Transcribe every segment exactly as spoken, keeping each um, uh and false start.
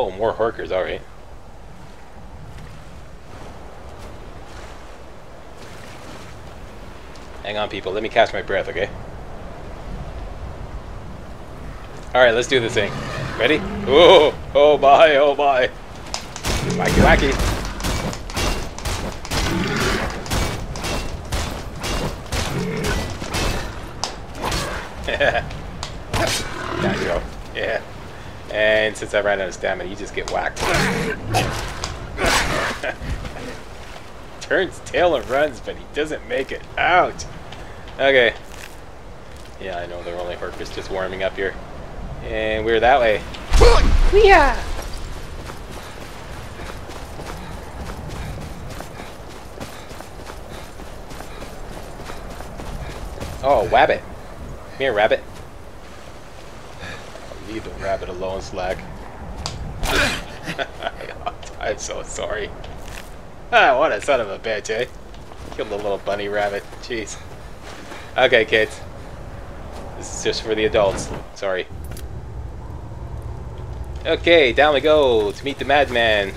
Oh, more Harkers, alright. Hang on, people. Let me catch my breath, okay? Alright, let's do this thing. Ready? Oh, oh my, oh my. Wacky, wacky. There you go. Yeah. And since I ran out of stamina, you just get whacked. Turns tail and runs, but he doesn't make it out. Okay. Yeah, I know they're only Harkers just warming up here. And we're that way. Yeah. Oh, wabbit. Come here, rabbit. I'll leave the rabbit alone, Slack. I'm so sorry. Ah, what a son of a bitch, eh? Killed the little bunny rabbit. Jeez. Okay, kids. This is just for the adults. Sorry. Okay, down we go to meet the madman.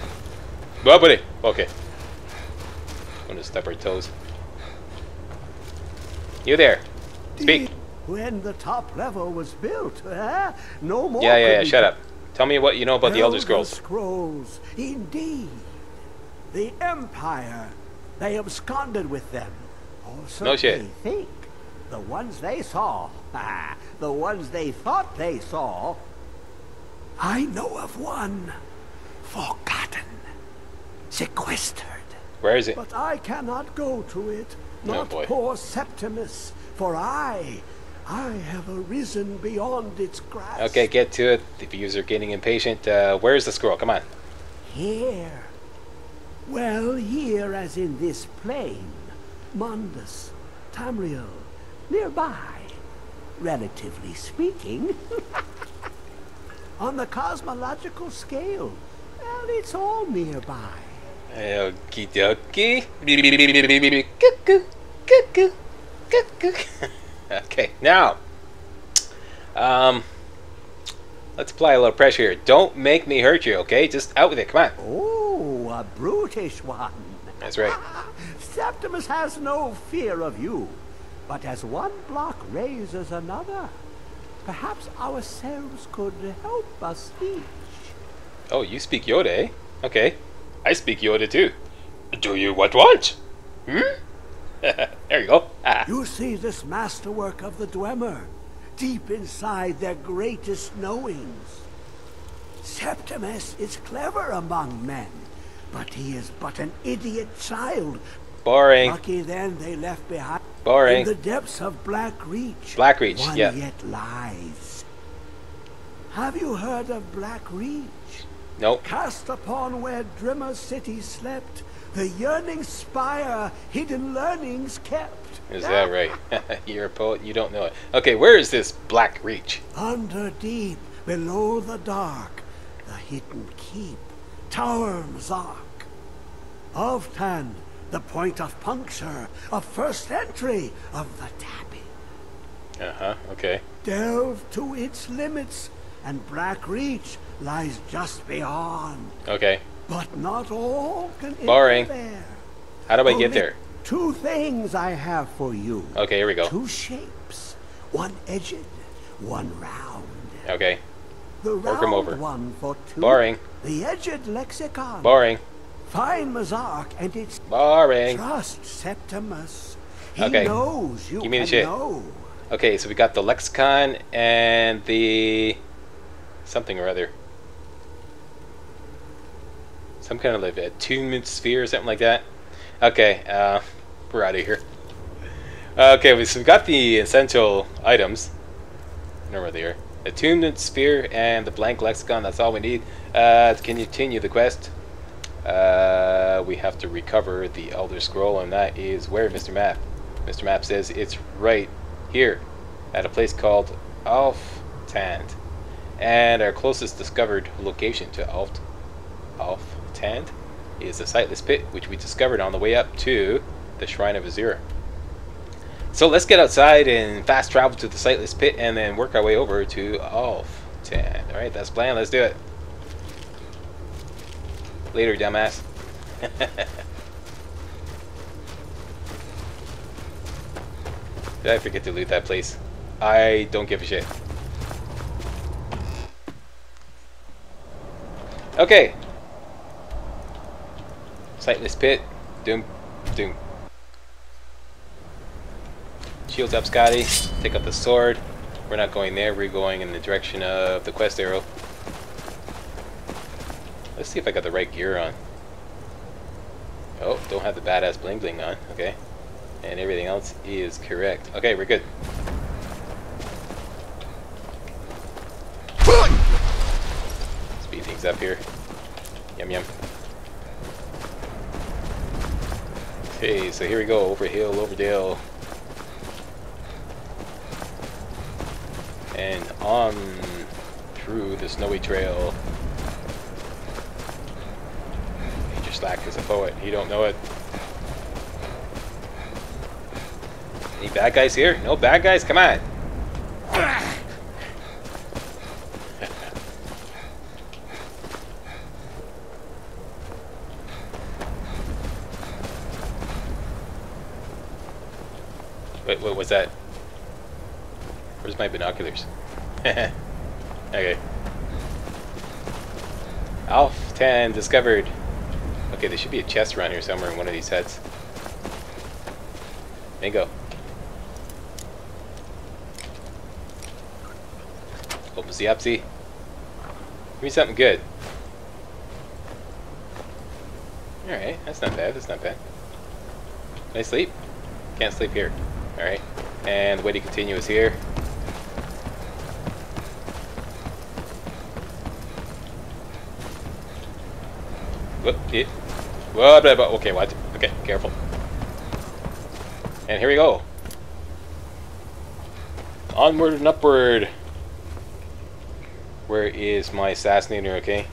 Whoa, buddy. Okay. I'm gonna step our toes. You there. Speak. When the top level was built, eh? No more. Yeah, yeah, yeah, shut up. Tell me what you know about the Elder Scrolls. Scrolls, indeed. The Empire, they absconded with them. Also, no shit. They think the ones they saw, ah, the ones they thought they saw. I know of one, forgotten, sequestered. Where is it? But I cannot go to it. Not oh poor Septimus, for I. I have arisen beyond its grasp. Okay, get to it. The viewers are getting impatient. Uh, where's the scroll? Come on. Here. Well, here as in this plain. Mundus, Tamriel, nearby. Relatively speaking. On the cosmological scale, well, it's all nearby. Okie dokie. Cuckoo, cuckoo, cuckoo. Okay, now, um, let's apply a little pressure here. Don't make me hurt you, okay? Just out with it, come on. Oh, a brutish one. That's right. Septimus has no fear of you, but as one block raises another, perhaps ourselves could help us each. Oh, you speak Yoda, eh? Okay, I speak Yoda too. Do you what want? Hmm? There you go. Ah. You see this masterwork of the Dwemer, deep inside their greatest knowings. Septimus is clever among men, but he is but an idiot child. Boring. Lucky then they left behind. Boring. In the depths of Blackreach. Blackreach, one yeah. Yet lies. Have you heard of Blackreach? Nope. Cast upon where Dwemer's city slept. The yearning spire, hidden learnings kept. Is that right? You're a poet, you don't know it. Okay, where is this Blackreach? Under deep, below the dark, the hidden keep, Towerm's arc. Alftand, the point of puncture, of first entry, of the tapping. Uh-huh, okay. Delve to its limits, and Blackreach lies just beyond. Okay. But not all can Boring. Interfere. How do I Only get there? Two things I have for you. Okay, here we go. Two shapes. One edged, one round. Okay. The round Work over. One for two. Boring. The edged lexicon. Boring. Find Mazark and it's Boring. Trust Septimus. He okay. knows you Give me the shit. Know. Okay, so we got the lexicon and the something or other. Some kind of like a attunement sphere or something like that. Okay, uh, we're out of here. Okay, so we've got the essential items. I don't know where they are. Attunement sphere and the blank lexicon, that's all we need. Uh, to continue the quest, uh, we have to recover the Elder Scroll, and that is where Mister Map. Mister Map says it's right here at a place called Alftand, and our closest discovered location to Alft. Alftand is the Sightless Pit, which we discovered on the way up to the Shrine of Azura. So let's get outside and fast travel to the Sightless Pit and then work our way over to Alftand. Alright, that's the plan. Let's do it. Later, dumbass. Did I forget to loot that place? I don't give a shit. Okay. Sightless Pit. Doom. Doom. Shields up, Scotty. Take up the sword. We're not going there. We're going in the direction of the quest arrow. Let's see if I got the right gear on. Oh, don't have the badass bling bling on. Okay. And everything else is correct. Okay, we're good. Speed things up here. Yum yum. Okay, so here we go. Over hill, over dale. And on through the snowy trail. Major Slack is a poet. He don't know it. Any bad guys here? No bad guys? Come on! Wait, what was that? Where's my binoculars? Okay. Alftand discovered. Okay, there should be a chest around here somewhere in one of these heads. Bingo. Opsy upsy. Give me something good. Alright, that's not bad, that's not bad. Can I sleep? Can't sleep here. Alright. And the way to continue is here. Whoop, it. Whoa, blah, blah. Okay, what? Okay, careful. And here we go. Onward and upward. Where is my assassinator, okay?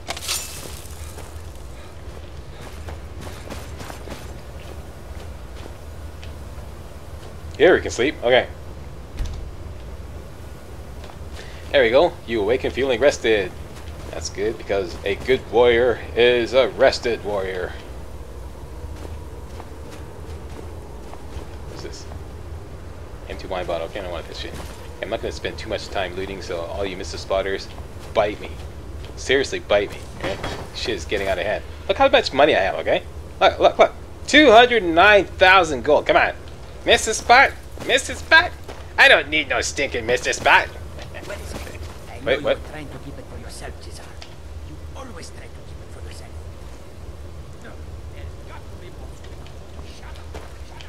Here we can sleep, okay. There we go, you awake and feeling rested. That's good, because a good warrior is a rested warrior. What's this? Empty wine bottle, okay, I don't want this shit. I'm not gonna spend too much time looting, so all you missile spotters, bite me. Seriously, bite me. Okay? Shit is getting out of hand. Look how much money I have, okay? Look, look, look. two hundred nine thousand gold. Come on. Miss the spot. Miss the spot. I don't need no stinking Mister Spot. What is it? I know Wait, what? You're trying to keep it for yourself, Cesar. You always try to keep it for yourself. No, there's got to be more. Shut up. Shut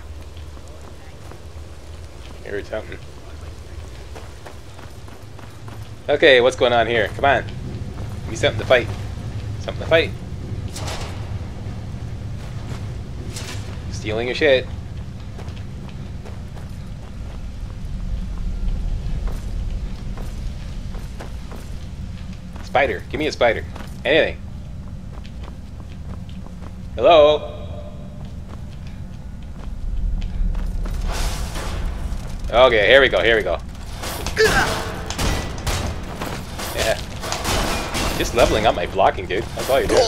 up. Here it's something. Okay, what's going on here? Come on. Give me something to fight. Something to fight. Stealing your shit. Spider. Give me a spider. Anything. Hello? Okay, here we go, here we go. Just leveling up my blocking, dude. That's all you're doing.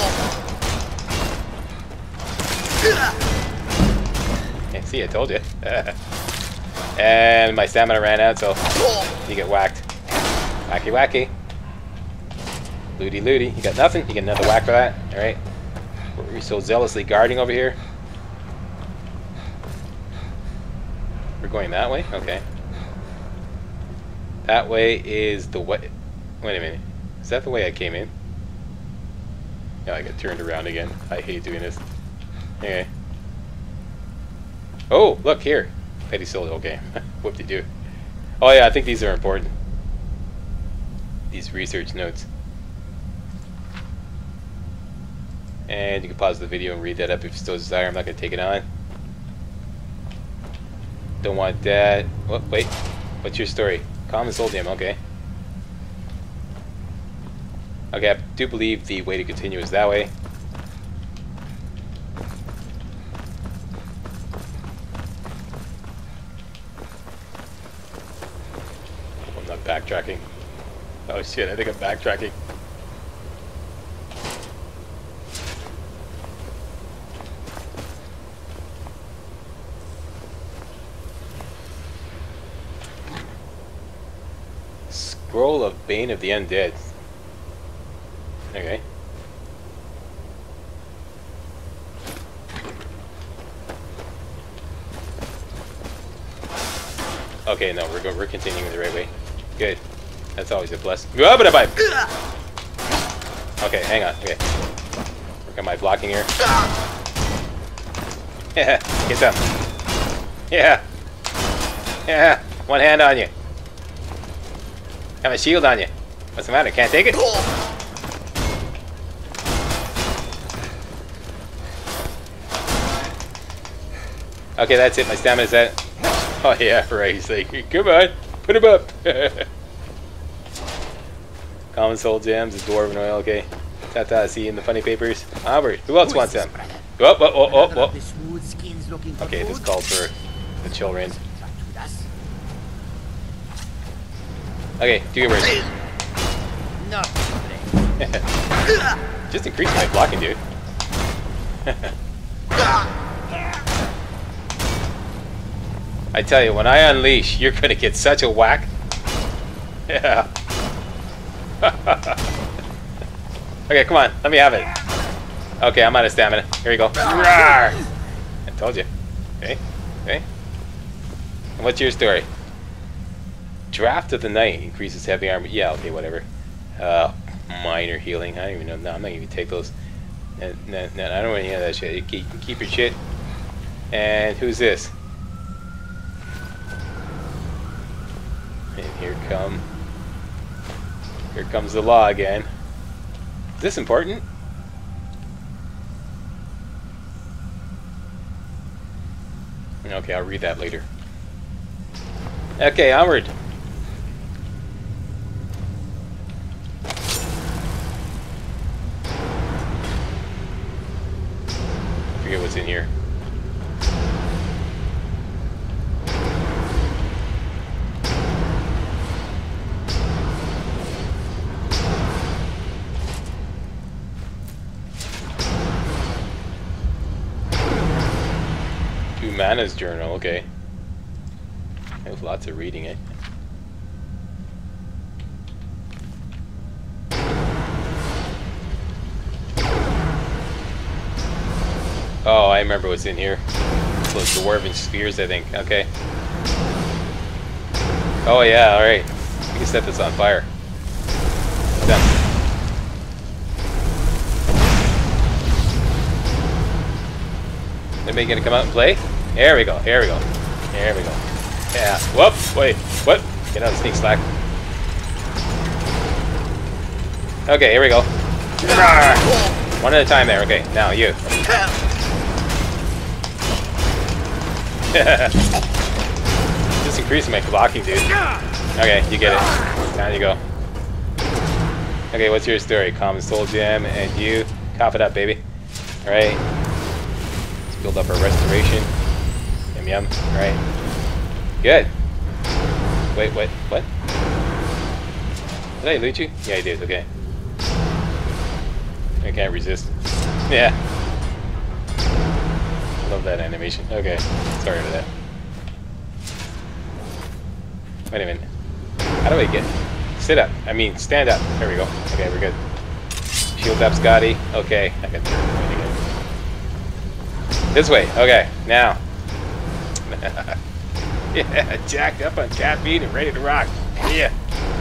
Yeah, see, I told you. And my stamina ran out, so you get whacked. Wacky, wacky. Looty, looty. You got nothing? You get another whack for that. Alright. What are you so zealously guarding over here? We're going that way? Okay. That way is the way. Wait a minute. Is that the way I came in? Yeah, I got turned around again. I hate doing this. Okay. Oh, look here. Petty soldier. Okay. Whoop-de-doo. Oh yeah, I think these are important. These research notes. And you can pause the video and read that up if you so desire. I'm not going to take it on. Don't want that. Oh, wait. What's your story? Common soldium. Okay. Okay, I do believe the way to continue is that way. Oh, I'm not backtracking. Oh shit, I think I'm backtracking. Scroll of Bane of the Undead. Okay. Okay, no, we're go we're continuing the right way. Good. That's always a blessing. Okay, hang on. Okay. Work on my blocking here. Yeah, get them. Yeah. Yeah. One hand on you. Have a shield on you. What's the matter? Can't take it? Okay, that's it. My stamina's at. Oh, yeah, for Christ's sake. Come on. Put him up. Common soul gems, dwarven oil, okay. Tata, see in the funny papers. Onward. Who else wants them? Oh, oh, oh, oh, oh. Okay, this called for the children. Okay, do your worst. Just increase my blocking, dude. I tell you, when I unleash, you're gonna get such a whack. Yeah. Okay, come on, let me have it. Okay, I'm out of stamina. Here we go. Rawr! I told you. Okay, okay. And what's your story? Draft of the Night increases heavy armor. Yeah, okay, whatever. Uh, minor healing. I don't even know. No, I'm not even gonna take those. No, no, no, I don't want any of that shit. You can keep, keep your shit. And who's this? And here come. Here comes the law again. Is this important? Okay, I'll read that later. Okay, onward. I forget what's in here. Mana's journal, okay. There's lots of reading it. Oh, I remember what's in here. It's those dwarven spears, I think. Okay. Oh yeah, alright. We can set this on fire. Done. Anybody gonna come out and play? There we go, here we go, there we go. Yeah, whoop, wait, what? Get out of the sneak slack. Okay, here we go. One at a time there, okay, now you. Just increasing my blocking, dude. Okay, you get it. Down you go. Okay, what's your story? Common soul gem and you. Cough it up, baby. Alright. Let's build up our restoration. Yum, right. Good. Wait, wait, what? Did I loot you? Yeah, I did, okay. I can't resist. Yeah. Love that animation. Okay. Sorry for that. Wait a minute. How do I get... Sit up. I mean, stand up. There we go. Okay, we're good. Shield up, Scotty. Okay. I got there. This way. Okay. Now. Yeah, jacked up on caffeine and ready to rock. Yeah.